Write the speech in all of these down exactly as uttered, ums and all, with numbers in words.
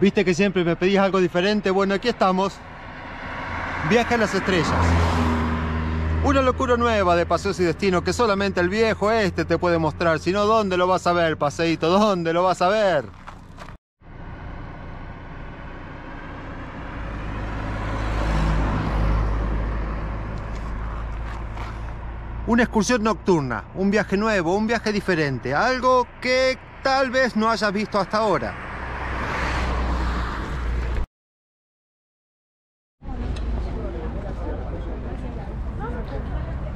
Viste que siempre me pedís algo diferente. Bueno, aquí estamos. Viaje a las Estrellas. Una locura nueva de Paseos y Destinos que solamente el viejo este te puede mostrar. Si no, ¿dónde lo vas a ver, paseíto? ¿Dónde lo vas a ver? Una excursión nocturna, un viaje nuevo, un viaje diferente. Algo que tal vez no hayas visto hasta ahora.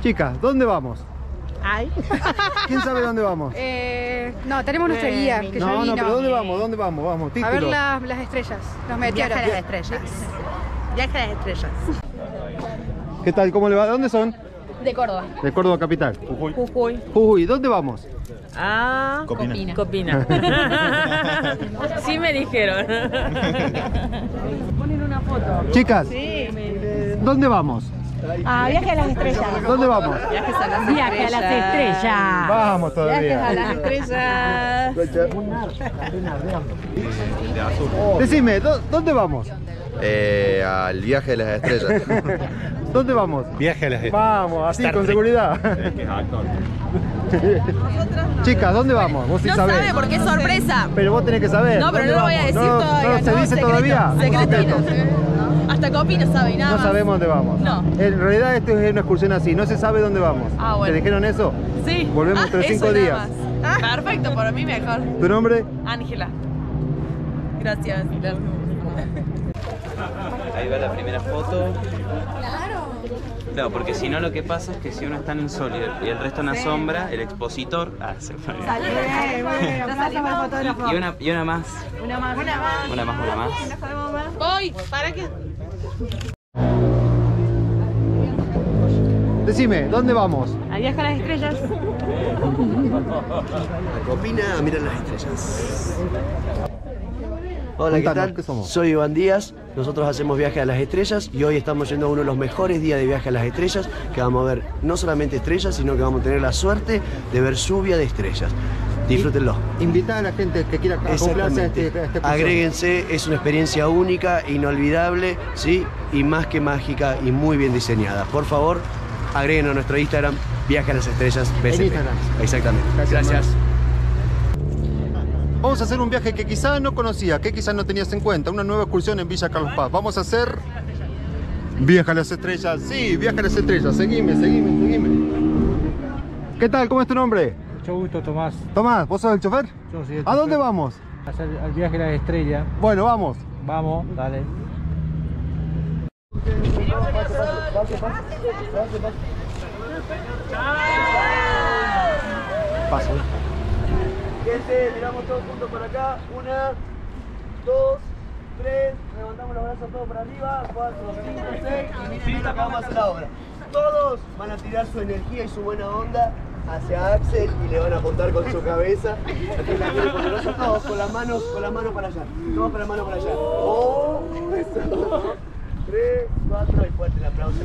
Chicas, ¿dónde vamos? Ay. ¿Quién sabe dónde vamos? Eh, no, tenemos nuestra eh, guía. Que no, yo no, pero ¿dónde vamos? ¿Dónde vamos? Vamos, título. A ver la, las estrellas, los meteoros. Viaje a las estrellas. Viaje a las estrellas. ¿Qué tal? ¿Cómo le va? ¿De dónde son? De Córdoba. De Córdoba capital. Jujuy. Jujuy. Jujuy. ¿Dónde vamos? A... Copina. Copina. Copina. Sí me dijeron. Ponen una foto. Chicas, sí. ¿Dónde vamos? Ah, viaje a las estrellas. ¿Dónde vamos? Viajes a las viaje estrellas. a las estrellas. Vamos todavía. Viajes a las estrellas. Decime, ¿dó ¿dónde vamos? Eh, al viaje a las estrellas. ¿Dónde vamos? Viaje a las estrellas. Vamos, así, Star con Trek. seguridad. No. Chicas, ¿dónde vamos? Vos sí no sabés. Sabe porque es sorpresa. Pero vos tenés que saber. No, pero no lo vamos? voy a decir no, todavía. No, no se no, dice secreto, todavía. Secretito. Secretito. Hasta Copi no sabe nada. No sabemos dónde vamos. No. En realidad esto es una excursión así, no se sabe dónde vamos. Ah, bueno. ¿Te dijeron eso? Sí. Volvemos entre ah, cinco días. Ah. Perfecto, para mí mejor. ¿Tu nombre? Ángela. Gracias. Ahí va la primera foto. Claro. Claro, porque si no lo que pasa es que si uno está en el sol y el resto en la sí. sombra, el expositor... Ah, se fue. Salí, bueno, y, y, una, y una más. Una más, una más. Una más, una más. Voy, ¿para qué? Decime, ¿dónde vamos? A viaje a las estrellas. A Copina, a mirar las estrellas. Hola, ¿qué tal? ¿Qué somos? Soy Iván Díaz, nosotros hacemos Viaje a las Estrellas y hoy estamos yendo a uno de los mejores días de Viaje a las Estrellas, que vamos a ver no solamente estrellas, sino que vamos a tener la suerte de ver lluvia de estrellas. Disfrútenlo. Invita a la gente que quiera acoplarse a este, a este agréguense, es una experiencia única, inolvidable, ¿sí? Y más que mágica y muy bien diseñada. Por favor, agreguen a nuestro Instagram, Viaje a las Estrellas B C P. En Instagram. Exactamente. Gracias. Gracias. Vamos a hacer un viaje que quizás no conocía, que quizás no tenías en cuenta. Una nueva excursión en Villa Carlos Paz. Vamos a hacer... Viaje a las Estrellas. Sí, Viaje a las Estrellas. Seguime, seguime, seguime. ¿Qué tal? ¿Cómo es tu nombre? Mucho gusto, Tomás. Tomás, ¿vos sos el chofer? Yo soy el chofer. ¿A dónde vamos? Hacer el viaje a las estrellas. Bueno, vamos. Vamos, dale. Paso. Gente, miramos todos juntos por acá. Una, dos, tres. Levantamos los brazos todos para arriba. Cuatro, cinco, seis. Y mira, acabamos a hacer la obra. Todos van a tirar su energía y su buena onda hacia Axel y le van a apuntar con su cabeza. Aquí la mano con los brazos todos, con las manos, con las manos para allá. Todos con las manos para allá. Oh, eso. Tres, cuatro y fuerte el aplauso.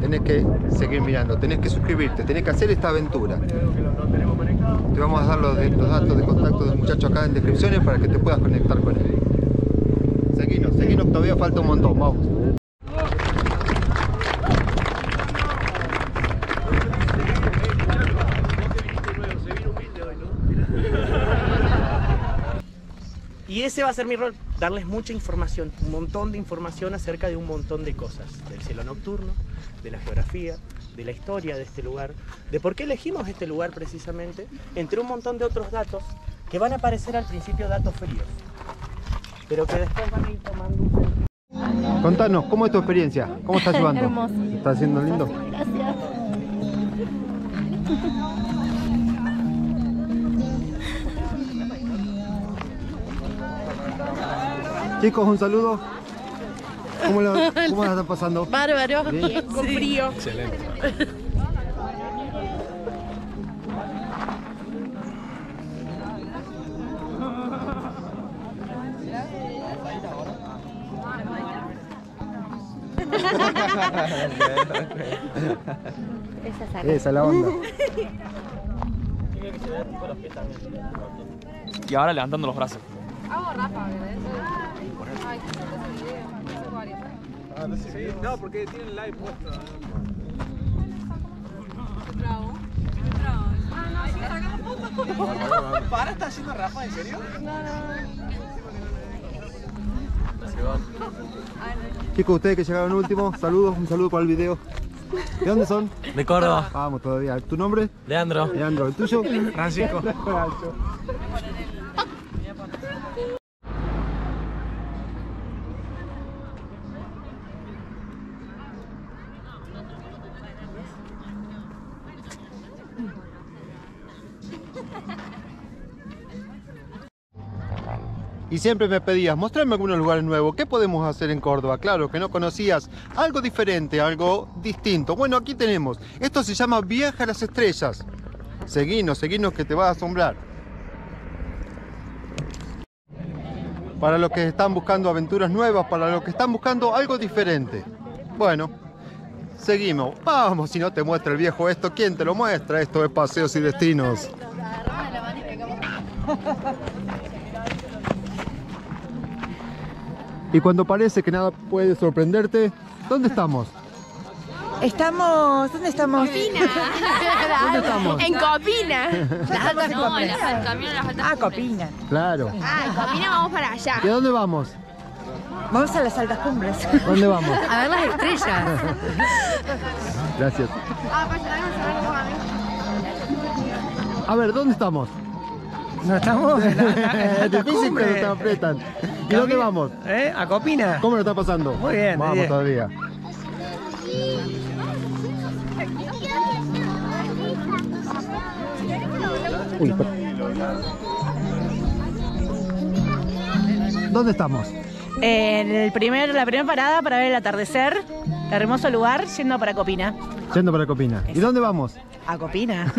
Tenés que seguir mirando, tenés que suscribirte, tenés que hacer esta aventura. Te vamos a dar los, los datos de contacto del muchacho acá en descripciones para que te puedas conectar con él. Seguinos, seguinos, todavía falta un montón, vamos. Y ese va a ser mi rol, darles mucha información, un montón de información acerca de un montón de cosas, del cielo nocturno, de la geografía, de la historia de este lugar, de por qué elegimos este lugar precisamente, entre un montón de otros datos que van a aparecer al principio datos fríos, pero que después van a ir tomando un... Contanos, ¿cómo es tu experiencia? ¿Cómo estás llevando? Hermoso. ¿Está siendo lindo? Gracias. Chicos, un saludo. ¿Cómo la, cómo la están pasando? Bárbaro. Bien, con sí. frío. Excelente. Esa es Esa la onda. Y ahora levantando los brazos. Hago Rafa, ¿verdad? No, porque tiene el live puesto. Bravo. Ah, no, sí, sacamos fotos. ¿Para está haciendo Rafa, en serio? No, no. Chicos, ustedes que llegaron último, saludos, un saludo para el video. ¿De dónde son? De Córdoba. Vamos todavía. ¿Tu nombre? Leandro. Leandro, ¿el tuyo? Francisco. Y siempre me pedías, mostrarme algunos lugares nuevos. ¿Qué podemos hacer en Córdoba? Claro, que no conocías algo diferente, algo distinto. Bueno, aquí tenemos. Esto se llama Viaje a las Estrellas. Seguinos, seguinos que te vas a asombrar. Para los que están buscando aventuras nuevas, para los que están buscando algo diferente. Bueno, seguimos. Vamos, si no te muestra el viejo esto, ¿quién te lo muestra? Esto es Paseos y Destinos. Y cuando parece que nada puede sorprenderte, ¿dónde estamos? Estamos... ¿Dónde estamos? Copina. ¿Dónde estamos? En Copina. No, no, en las, camino, las altas. Ah, Copina. Cumbres. Claro. Ah, en Copina vamos para allá. ¿Y a dónde vamos? Vamos a las altas cumbres. ¿Dónde vamos? A ver las estrellas. Gracias. A ver, ¿dónde estamos? No estamos en las cumbres. Nos apretan. ¿Y dónde vamos? ¿Eh? A Copina. ¿Cómo lo está pasando? Muy bien. Vamos bien. Todavía. Uy, ¿dónde estamos? En el primer, la primera parada para ver el atardecer. El hermoso lugar, yendo para Copina. Yendo para Copina. Eso. ¿Y dónde vamos? A Copina.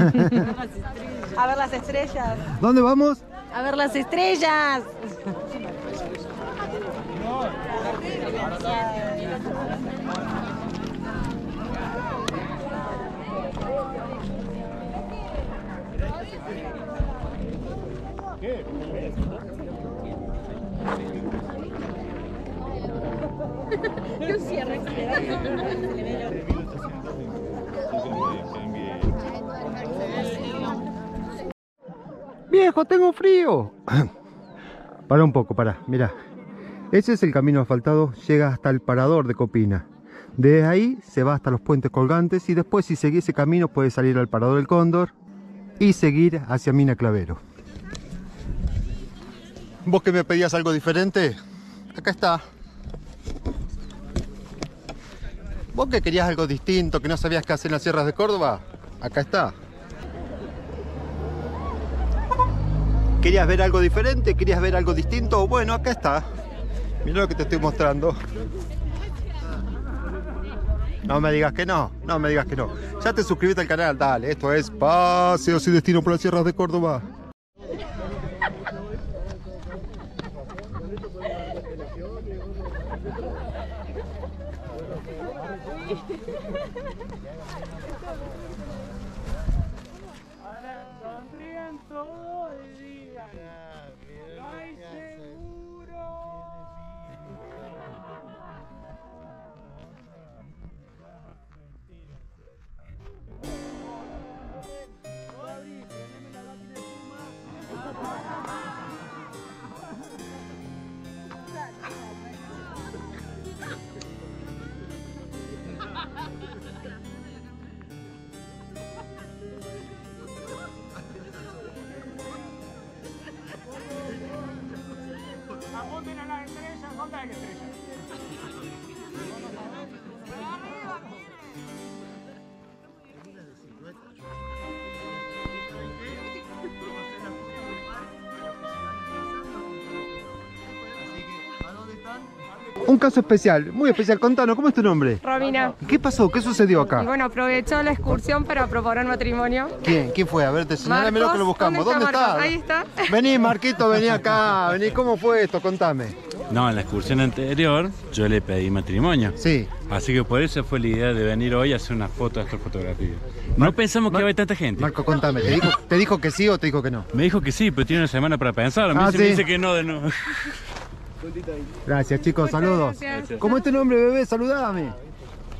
A ver las estrellas. ¿Dónde vamos? A ver las estrellas. Yo cierro. Viejo, tengo frío. Para un poco, para, mira. Ese es el camino asfaltado, llega hasta el parador de Copina. Desde ahí se va hasta los puentes colgantes y después, si seguís ese camino, puedes salir al parador del Cóndor y seguir hacia Mina Clavero. ¿Vos que me pedías algo diferente? Acá está. ¿Vos que querías algo distinto, que no sabías qué hacer en las sierras de Córdoba? Acá está. ¿Querías ver algo diferente? ¿Querías ver algo distinto? Bueno, acá está. Mirá lo que te estoy mostrando. No me digas que no, no me digas que no. Ya te suscribiste al canal, dale. Esto es Paseos y Destinos por las Sierras de Córdoba. ¿A dónde un caso especial, muy especial. Contanos, ¿cómo es tu nombre? Romina. ¿Qué pasó? ¿Qué sucedió acá? Y bueno, aprovechó la excursión para proponer matrimonio. ¿Quién? ¿Quién fue? A ver, te señálamelo que lo buscamos. ¿Dónde está? ¿Dónde está? Ahí está. Vení, Marquito, vení acá. Vení, ¿cómo fue esto? Contame. No, en la excursión anterior yo le pedí matrimonio. Sí. Así que por eso fue la idea de venir hoy a hacer una foto de astrofotografía. No Mar pensamos Mar que iba a haber tanta gente. Marco, contame, ¿te dijo, ¿te dijo que sí o te dijo que no? Me dijo que sí, pero tiene una semana para pensarlo. Ah, ¿sí? Me dice que no de nuevo. Gracias, chicos, muchas saludos. Gracias. ¿Cómo es tu nombre, bebé? Saludame.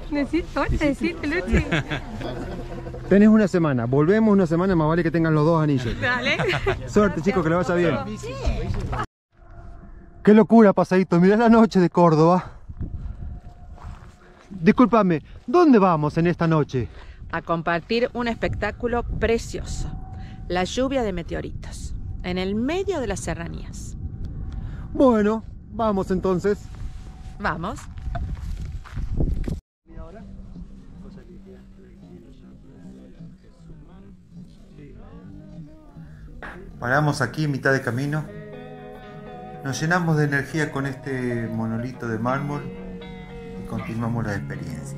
Necesito decirte, Luchi. Tenés una semana, volvemos una semana, más vale que tengan los dos anillos. Dale. Suerte, gracias, chicos, que le vaya bien. Sí. Qué locura, pasadito. Mirá la noche de Córdoba. Discúlpame, ¿dónde vamos en esta noche? A compartir un espectáculo precioso. La lluvia de meteoritos. En el medio de las serranías. Bueno, vamos entonces. Vamos. Paramos aquí en mitad de camino. Nos llenamos de energía con este monolito de mármol y continuamos la experiencia.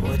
What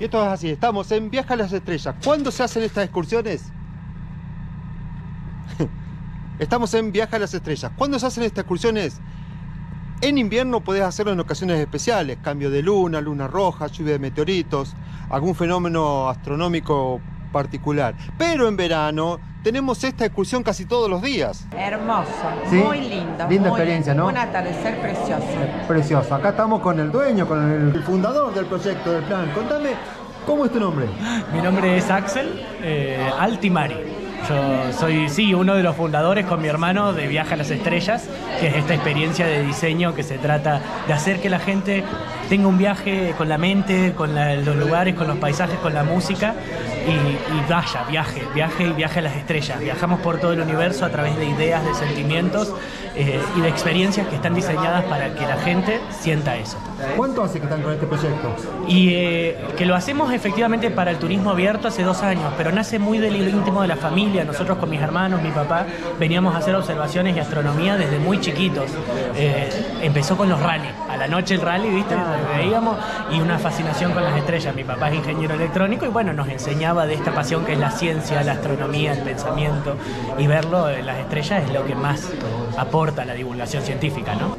Y esto es así, estamos en Viaje a las Estrellas. ¿Cuándo se hacen estas excursiones? Estamos en Viaje a las Estrellas. ¿Cuándo se hacen estas excursiones? En invierno podés hacerlo en ocasiones especiales. Cambio de luna, luna roja, lluvia de meteoritos, algún fenómeno astronómico particular. Pero en verano tenemos esta excursión casi todos los días. Hermoso, ¿sí? Muy lindo. Linda muy experiencia, lindo, ¿no? Un atardecer precioso. Precioso. Acá estamos con el dueño, con el fundador del proyecto, del plan. Contame, ¿cómo es tu nombre? Mi nombre es Axel eh, Altimari. Yo soy, sí, uno de los fundadores con mi hermano de Viaje a las Estrellas, que es esta experiencia de diseño que se trata de hacer que la gente tenga un viaje con la mente, con la, los lugares, con los paisajes, con la música y, y vaya, viaje, viaje y viaje a las estrellas. Viajamos por todo el universo a través de ideas, de sentimientos eh, y de experiencias que están diseñadas para que la gente sienta eso. ¿Cuánto hace que están con este proyecto? Y eh, que lo hacemos efectivamente para el turismo abierto hace dos años, pero nace muy del íntimo de la familia. Nosotros con mis hermanos, mi papá, veníamos a hacer observaciones y astronomía desde muy chiquitos. Eh, empezó con los rally, a la noche el rally, ¿viste? Veíamos, y una fascinación con las estrellas. Mi papá es ingeniero electrónico y bueno, nos enseñaba de esta pasión que es la ciencia, la astronomía, el pensamiento, y verlo en las estrellas es lo que más aporta a la divulgación científica, ¿no?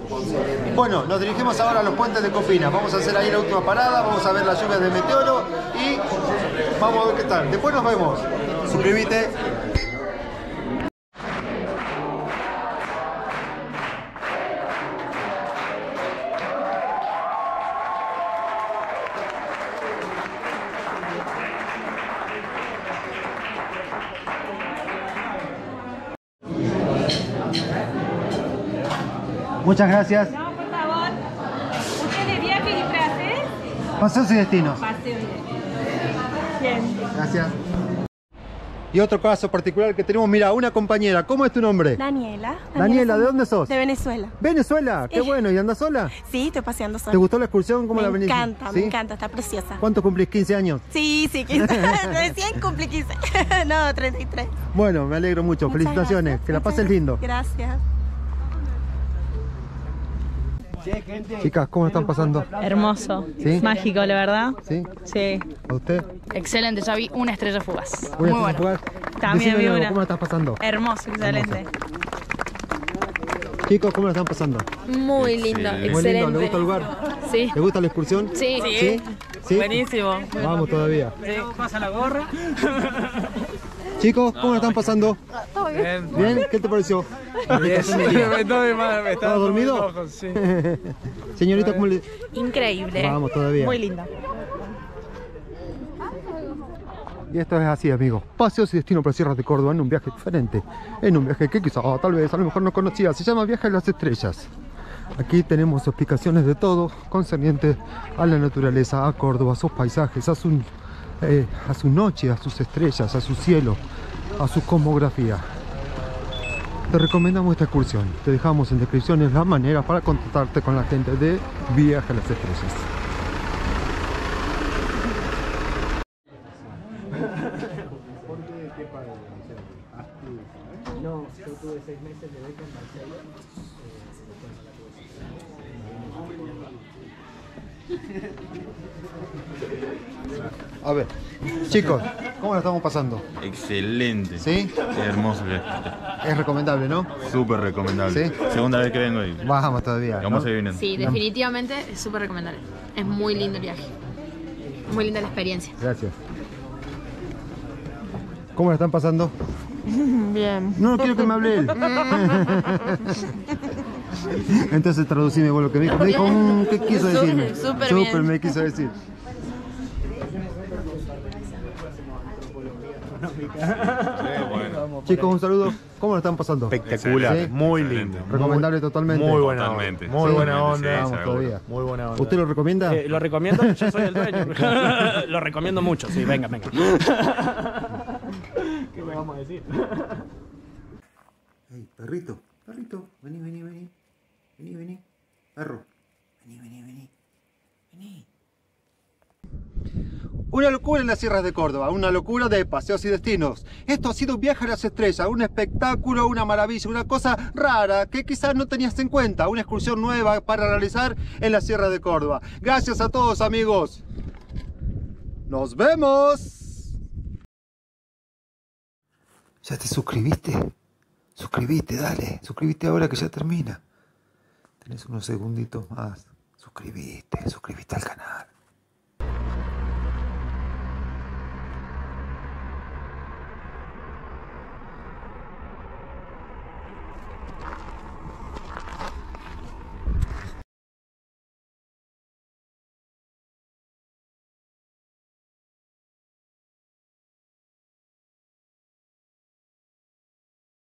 Bueno, nos dirigimos ahora a los puentes de Copina, vamos a hacer ahí la última parada, vamos a ver las lluvias de meteoro y vamos a ver qué tal, después nos vemos. Suscríbete. Muchas gracias. No, por favor. ¿Usted de viaje y frases? Paseos y destinos. Paseos y destinos. Bien. Gracias. Y otro caso particular que tenemos, mira, una compañera. ¿Cómo es tu nombre? Daniela. Daniela, Daniela ¿de dónde sos? De Venezuela. ¿Venezuela? Qué eh. bueno. ¿Y andas sola? Sí, estoy paseando sola. ¿Te gustó la excursión? ¿Cómo me la venís? Me encanta, ¿sí? Me encanta, está preciosa. ¿Cuánto cumplís? ¿quince años? Sí, sí, quince. Recién cumplí quince. No, treinta y tres. Bueno, me alegro mucho. Muchas felicitaciones. Gracias. Que la pases lindo. Gracias. Chicas, ¿cómo están pasando? Hermoso, ¿sí? Mágico, la verdad. ¿Sí? Sí. ¿A usted? Excelente, ya vi una estrella fugaz. Una Muy estrella bueno. fugaz. También vi una. ¿Cómo la estás pasando? Hermoso, excelente. Hermoso. Chicos, ¿cómo la están pasando? Muy lindo, excelente. Muy lindo. ¿Le gusta el lugar? Sí. ¿Le gusta la excursión? Sí. Sí. ¿Sí? ¿Sí? Buenísimo. Vamos todavía. Sí. Pasa la gorra. Chicos, ¿cómo la están pasando? Todo bien. ¿Bien? ¿Qué te pareció? Bien. ¿Estás dormido? Sí. Señorita, ¿cómo le...? Increíble. Vamos todavía. Muy linda. Y esto es así, amigos. Paseos y destinos por sierras de Córdoba en un viaje diferente. En un viaje que quizás, tal vez, a lo mejor no conocía. Se llama Viaje a las Estrellas. Aquí tenemos explicaciones de todo concerniente a la naturaleza, a Córdoba, a sus paisajes, a su, eh, a su noche, a sus estrellas, a su cielo, a su cosmografía. Te recomendamos esta excursión. Te dejamos en descripciones la manera para contactarte con la gente de Viaje a las Estrellas. A ver, chicos, ¿cómo la estamos pasando? Excelente. ¿Sí? Hermoso. Es recomendable, ¿no? Súper recomendable. ¿Sí? Segunda vez que vengo ahí. Bajamos todavía, ¿no? Sí, definitivamente es súper recomendable. Es muy lindo el viaje. Muy linda la experiencia. Gracias. ¿Cómo la están pasando? Bien. No, quiero que me hable él. Entonces traducime vos lo que me dijo. Me dijo, mmm, ¿qué quiso decirme? Súper, súper me quiso decir. Bueno. Chicos, un saludo. ¿Cómo lo están pasando? Espectacular, ¿sí? Muy lindo. Recomendable, muy, totalmente. Muy buena totalmente. Onda. Muy sí, buena onda. Sí, todavía. Muy buena onda. ¿Usted lo recomienda? Eh, lo recomiendo, yo soy el dueño. Lo recomiendo mucho, sí, venga, venga. ¿Qué le vamos a decir? Hey, perrito, perrito, vení, vení, vení. Vení, vení. Perro. Vení, vení, vení. Vení. Una locura en las sierras de Córdoba, una locura de Paseos y Destinos. Esto ha sido Viaje a las Estrellas, un espectáculo, una maravilla, una cosa rara que quizás no tenías en cuenta, una excursión nueva para realizar en las sierras de Córdoba. Gracias a todos, amigos. ¡Nos vemos! ¿Ya te suscribiste? Suscribite, dale. Suscribite ahora que ya termina. Tenés unos segunditos más. Suscribite, suscribite al canal.